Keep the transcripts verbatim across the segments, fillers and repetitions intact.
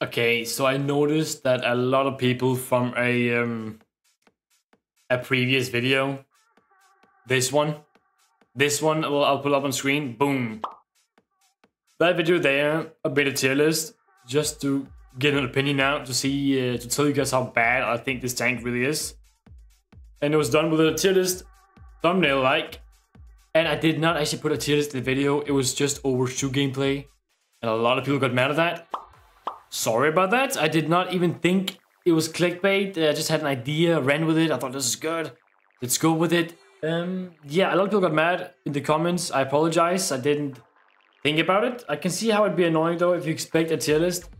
Okay, so I noticed that a lot of people from a um, a previous video, this one, this one, well, I'll pull up on screen, boom. That video there, a bit of tier list, just to get an opinion out, to see, uh, to tell you guys how bad I think this tank really is. And it was done with a tier list, thumbnail like, and I did not actually put a tier list in the video, it was just Overwatch two gameplay, and a lot of people got mad at that. Sorry about that. I did not even think it was clickbait. I just had an idea, ran with it. I thought this is good. Let's go with it. Um, yeah, a lot of people got mad in the comments. I apologize. I didn't think about it. I can see how it'd be annoying though if you expect a tier list.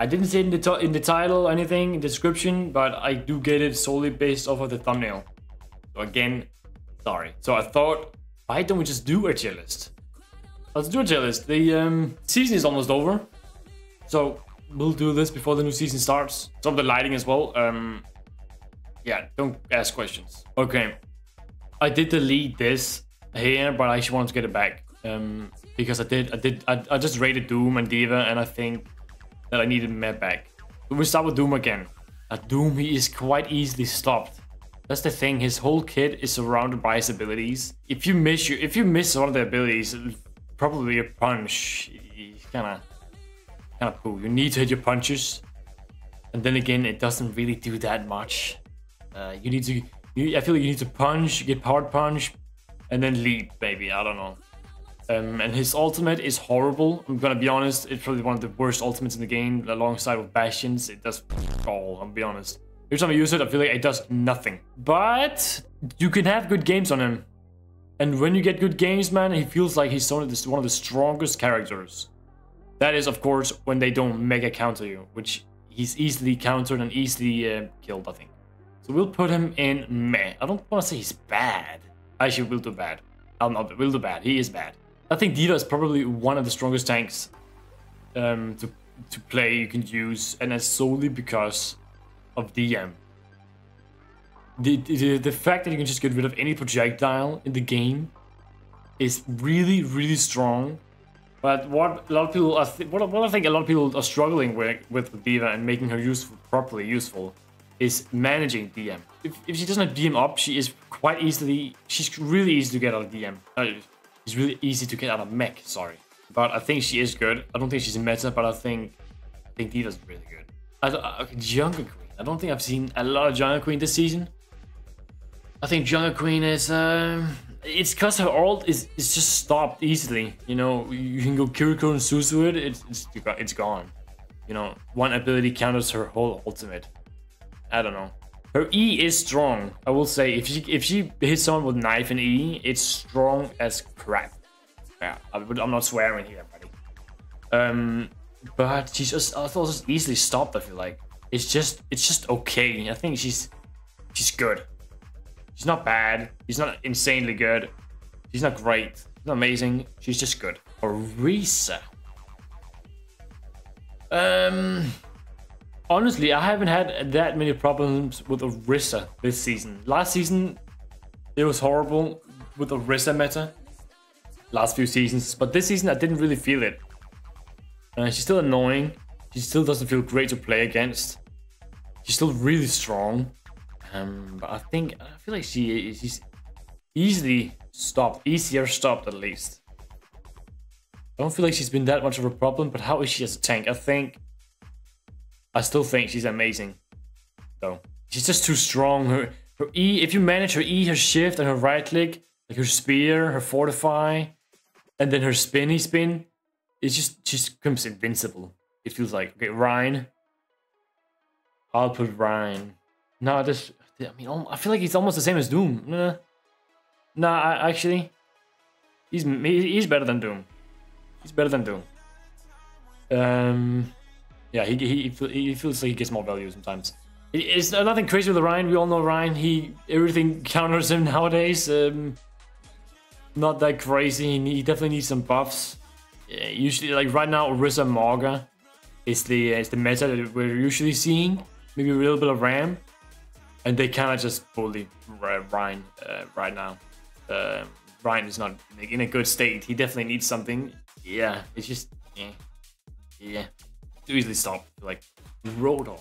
I didn't say it in the, in the title or anything, in the description, but I do get it solely based off of the thumbnail. So again, sorry. So I thought, why don't we just do a tier list? Let's do a tier list. The um, season is almost over. So we'll do this before the new season starts. Some of the lighting as well. Um, yeah, don't ask questions. Okay. I did delete this here, but I actually wanted to get it back. Um, because I did, I did, I, I just rated Doom and D.Va, and I think that I needed Matt back. But we start with Doom again. At Doom, he is quite easily stopped. That's the thing, his whole kit is surrounded by his abilities. If you miss you, if you miss one of the abilities, probably a punch, he's kinda... kind of cool. You need to hit your punches, and then again, it doesn't really do that much. Uh, you need to, you, I feel like you need to punch, get powered punch, and then leap, maybe. I don't know. Um, and his ultimate is horrible. I'm gonna be honest, it's probably one of the worst ultimates in the game, alongside with Bastion's. It does all, I'll be honest. Every time I use it, I feel like it does nothing. But you can have good games on him, and when you get good games, man, he feels like he's one of the, one of the strongest characters. That is, of course, when they don't mega counter you, which he's easily countered and easily uh, killed, I think. So we'll put him in meh. I don't want to say he's bad. Actually, we'll do bad. I'll not, we'll do bad. He is bad. I think D.Va is probably one of the strongest tanks um, to, to play you can use, and that's solely because of D M. The, the, the fact that you can just get rid of any projectile in the game is really, really strong. But what a lot of people, are th what, what I think a lot of people are struggling with with D.Va and making her useful, properly useful, is managing D M. If, if she doesn't have D M up, she is quite easily, she's really easy to get out of D M. Uh, she's really easy to get out of mech. Sorry, but I think she is good. I don't think she's in meta, but I think I think D.Va's really good. I uh, okay, Jungle Queen. I don't think I've seen a lot of Jungle Queen this season. I think Jungle Queen is. Uh... It's because her ult is, is just stopped easily, you know, you can go Kiriko and Suzu it, it's, it's, it's gone. You know, one ability counters her whole ultimate. I don't know. Her E is strong, I will say, if she, if she hits someone with knife and E, it's strong as crap. Yeah, I'm not swearing here, buddy. Um, but she's just, I thought just easily stopped, I feel like. It's just, it's just okay, I think she's, she's good. She's not bad. She's not insanely good. She's not great. She's not amazing. She's just good. Orisa. Um, honestly, I haven't had that many problems with Orisa this season. Last season, it was horrible with Orisa meta. Last few seasons. But this season, I didn't really feel it. Uh, she's still annoying. She still doesn't feel great to play against. She's still really strong. Um, but I think, I feel like she is easily stopped, easier stopped at least. I don't feel like she's been that much of a problem, but how is she as a tank? I think, I still think she's amazing, though. She's just too strong. Her, her E, if you manage her E, her shift, and her right click, like her spear, her fortify, and then her spinny spin, it's just, she becomes invincible. It feels like, okay, Rein. I'll put Rein. No, I just, I mean, I feel like he's almost the same as Doom. Nah, nah I, actually, he's he's better than Doom. He's better than Doom. Um, yeah, he he he feels like he gets more value sometimes. It's nothing crazy with Rein. We all know Rein. He everything counters him nowadays. Um, not that crazy. He definitely needs some buffs. Yeah, usually, like right now, Orisa Mauga is the is the meta that we're usually seeing. Maybe a little bit of Ram. And they kind of just bully Rein uh, right now. Uh, Rein is not in a good state. He definitely needs something. Yeah, it's just, yeah, yeah. too easily stopped. Like Roadhog.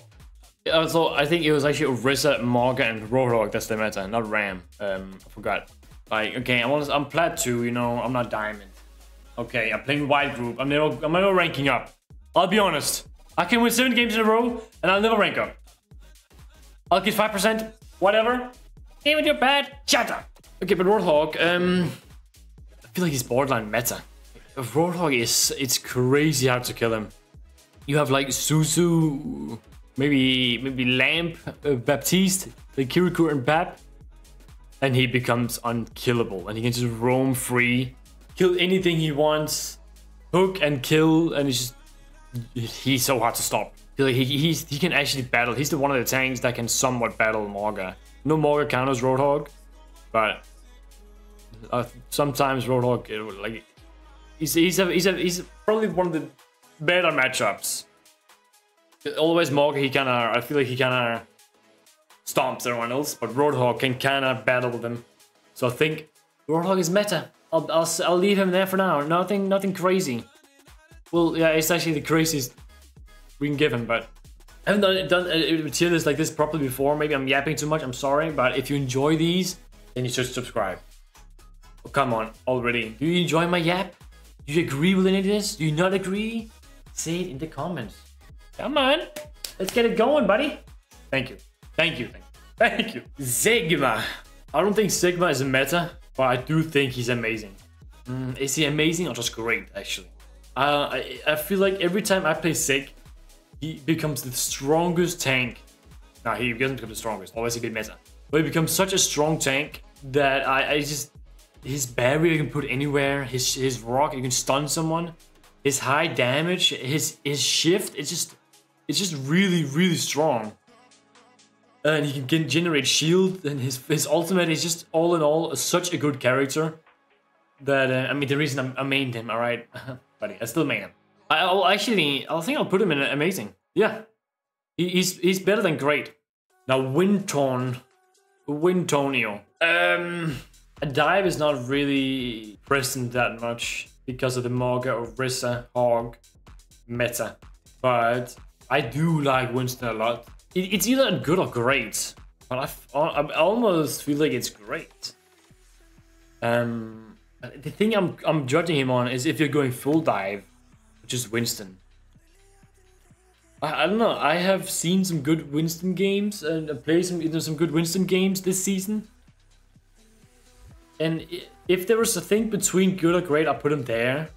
Uh, so I think it was actually Orisa, Mauga, and Roadhog. That's the meta, not Ram. Um, I forgot. Like, okay, I'm honest, I'm plat two, you know, I'm not diamond. Okay, I'm playing wide group. I'm never, I'm never ranking up. I'll be honest. I can win seven games in a row, and I'll never rank up. I'll get five percent, whatever. Game with your bad, shut up. Okay, but Roadhog, um, I feel like he's borderline meta. Roadhog is, it's crazy how to kill him. You have like Suzu, maybe maybe Lamp, uh, Baptiste, like Kiriko and Bap, and he becomes unkillable, and he can just roam free, kill anything he wants, hook and kill, and he's just, he's so hard to stop. Like he, he's, he can actually battle. He's the one of the tanks that can somewhat battle Mauga. No Mauga counters Roadhog, but uh, sometimes Roadhog, it, like he's he's a, he's, a, he's probably one of the better matchups. Always Mauga, he kind of, I feel like he kind of stomps everyone else, but Roadhog can kind of battle with him. So I think Roadhog is meta. I'll, I'll I'll leave him there for now. Nothing nothing crazy. Well, yeah, it's actually the craziest we can give him, but I haven't done, done a tier list like this properly before. Maybe I'm yapping too much, I'm sorry, but if you enjoy these, then you should subscribe. Oh, come on, already. Do you enjoy my yap? Do you agree with any of this? Do you not agree? Say it in the comments. Come on, let's get it going, buddy. Thank you, thank you, thank you. Sigma. I don't think Sigma is a meta, but I do think he's amazing. Mm, is he amazing or just great, actually? Uh, I, I feel like every time I play Sig, he becomes the strongest tank. No, he doesn't become the strongest, always a bit meta. But he becomes such a strong tank that I, I just... His barrier you can put anywhere, his, his rock, you can stun someone. His high damage, his, his shift, it's just... It's just really, really strong. And he can generate shield, and his, his ultimate is just, all in all, such a good character. That, uh, I mean, the reason I'm, I mained him, alright? Buddy, I still main him. I'll actually, I think I'll put him in amazing. Yeah, he, he's he's better than great. Now Winston, Wintonio. Um, a dive is not really present that much because of the Mauga or Orisa Hog meta, but I do like Winston a lot. It, it's either good or great, but I, I almost feel like it's great. Um, the thing I'm I'm judging him on is if you're going full dive. Just Winston. I, I don't know. I have seen some good Winston games and I played some, you know, some good Winston games this season. And if there was a thing between good or great, I put him there.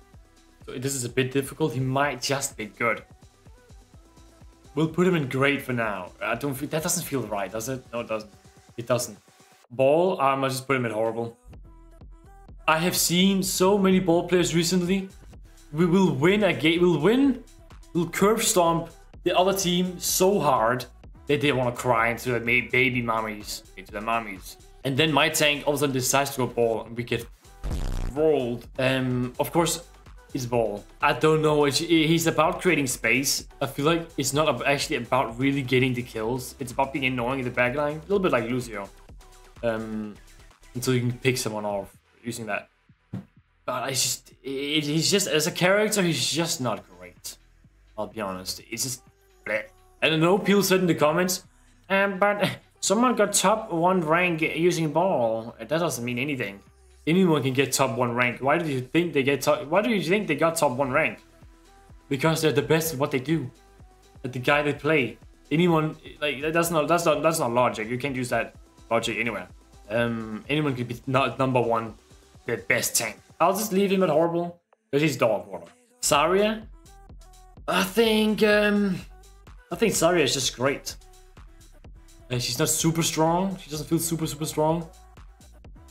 So this is a bit difficult. He might just be good. We'll put him in great for now. I don't feel, that doesn't feel right, does it? No, it doesn't. It doesn't. Ball, I might just put him in horrible. I have seen so many ball players recently. We will win a game, we'll win, we'll curb stomp the other team so hard that they want to cry into their baby mommies, into their mommies. And then my tank all of a sudden decides to go ball and we get rolled. Um, of course, it's ball. I don't know, it's, he's about creating space. I feel like it's not actually about really getting the kills. It's about being annoying in the backline, a little bit like Lucio. Um, until you can pick someone off using that. But I just, it, he's just, as a character, he's just not great. I'll be honest. It's just, bleh. I don't know, people said in the comments, um, but someone got top one rank using ball. That doesn't mean anything. Anyone can get top one rank. Why do you think they get top, why do you think they got top one rank? Because they're the best at what they do. At the guy they play. Anyone, like, that's not, that's not, that's not logic. You can't use that logic anywhere. Um, anyone could be not number one, the best tank. I'll just leave him at horrible, because he's dog water. Saria? I think, um... I think Saria is just great. And she's not super strong, she doesn't feel super, super strong.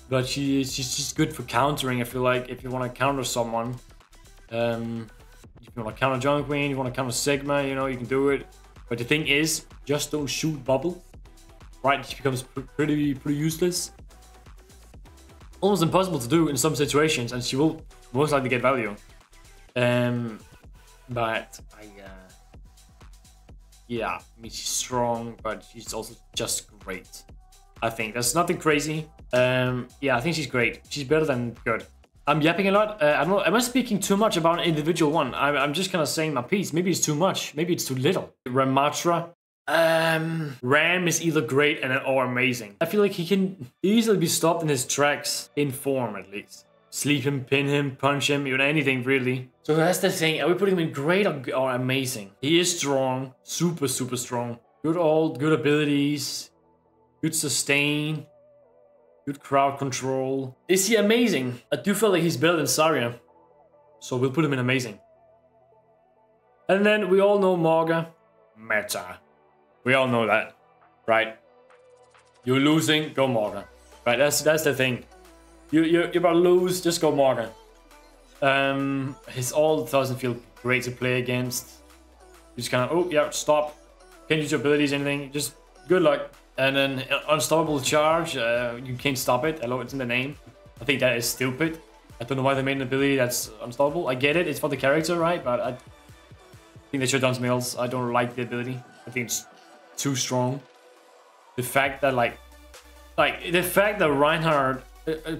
But she, she's just good for countering, I feel like, if you want to counter someone. Um, if you want to counter Jungle Queen, you want to counter Sigma, you know, you can do it. But the thing is, just don't shoot bubble. Right, she becomes pr pretty, pretty useless. Almost impossible to do in some situations, and she will most likely get value. Um, but I, uh, yeah, I mean she's strong, but she's also just great. I think that's nothing crazy. Um, yeah, I think she's great. She's better than good. I'm yapping a lot. Uh, I don't know. Am I speaking too much about an individual one? I'm, I'm just kind of saying my piece. Maybe it's too much. Maybe it's too little. Ramatra. Um, Ram is either great and or amazing. I feel like he can easily be stopped in his tracks, in form at least. Sleep him, pin him, punch him, even anything really. So that's the thing. Are we putting him in great or, or amazing? He is strong, super, super strong. Good old, good abilities, good sustain, good crowd control. Is he amazing? I do feel like he's better than Saria, so we'll put him in amazing. And then we all know Mauga, meta. We all know that, right? You're losing, go Mauga. Right, that's that's the thing. You, you're, you're about to lose, just go Mauga. Um, his ult doesn't feel great to play against. You just kind of, oh yeah, stop. Can't use your abilities, anything. Just good luck. And then unstoppable charge, uh, you can't stop it. Hello, it's in the name. I think that is stupid. I don't know why they made an ability that's unstoppable. I get it, it's for the character, right? But I think they should have done something else. I don't like the ability. I think it's too strong. The fact that like like the fact that Reinhard, a, a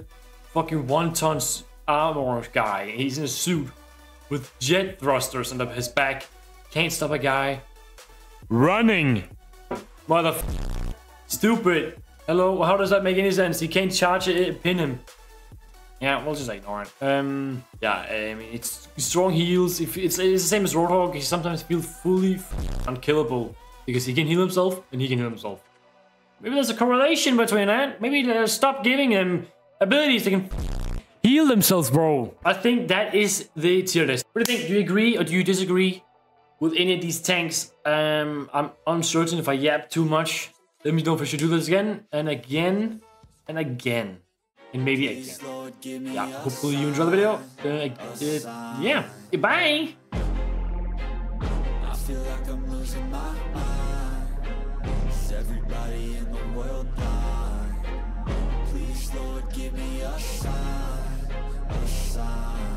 fucking one tons armor guy, he's in a suit with jet thrusters on his back, can't stop a guy running. Mother stupid. Hello, how does that make any sense? He can't charge it, pin him. Yeah, we'll just ignore it. Um yeah, I mean, it's strong heals. If it's, it's the same as Roadhog, he sometimes feels fully unkillable. Because he can heal himself, and he can heal himself. Maybe there's a correlation between that. Maybe uh, stop giving him abilities that can heal themselves, bro. I think that is the tier list. What do you think? Do you agree or do you disagree with any of these tanks? Um, I'm uncertain if I yap too much. Let me know if I should do this again, and again, and again. And maybe again. Yeah, hopefully you enjoyed the video. Uh, uh, yeah, goodbye. I feel like I'm losing my mind. Is everybody in the world blind? Please, Lord, give me a sign, a sign.